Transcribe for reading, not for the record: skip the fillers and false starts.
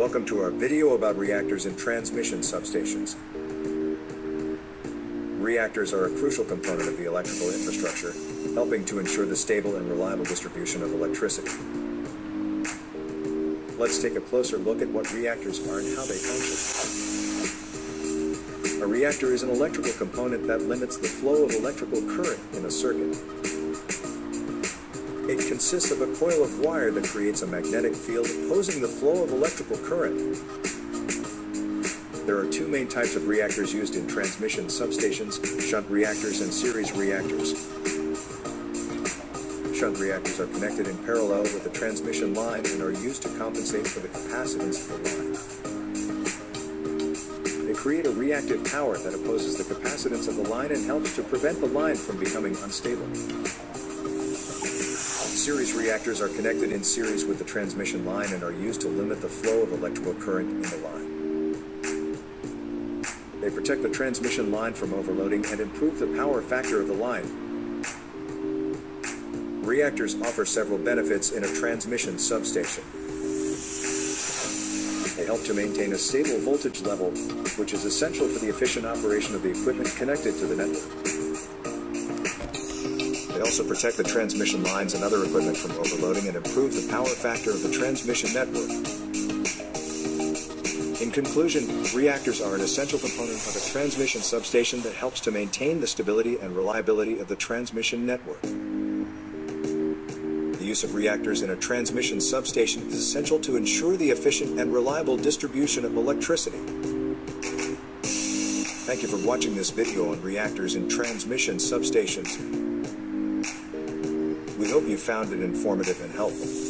Welcome to our video about reactors and transmission substations. Reactors are a crucial component of the electrical infrastructure, helping to ensure the stable and reliable distribution of electricity. Let's take a closer look at what reactors are and how they function. A reactor is an electrical component that limits the flow of electrical current in a circuit. It consists of a coil of wire that creates a magnetic field opposing the flow of electrical current. There are two main types of reactors used in transmission substations: shunt reactors and series reactors. Shunt reactors are connected in parallel with the transmission line and are used to compensate for the capacitance of the line. They create a reactive power that opposes the capacitance of the line and helps to prevent the line from becoming unstable. Series reactors are connected in series with the transmission line and are used to limit the flow of electrical current in the line. They protect the transmission line from overloading and improve the power factor of the line. Reactors offer several benefits in a transmission substation. They help to maintain a stable voltage level, which is essential for the efficient operation of the equipment connected to the network. They also protect the transmission lines and other equipment from overloading and improve the power factor of the transmission network. In conclusion, reactors are an essential component of a transmission substation that helps to maintain the stability and reliability of the transmission network. The use of reactors in a transmission substation is essential to ensure the efficient and reliable distribution of electricity. Thank you for watching this video on reactors in transmission substations. We hope you found it informative and helpful.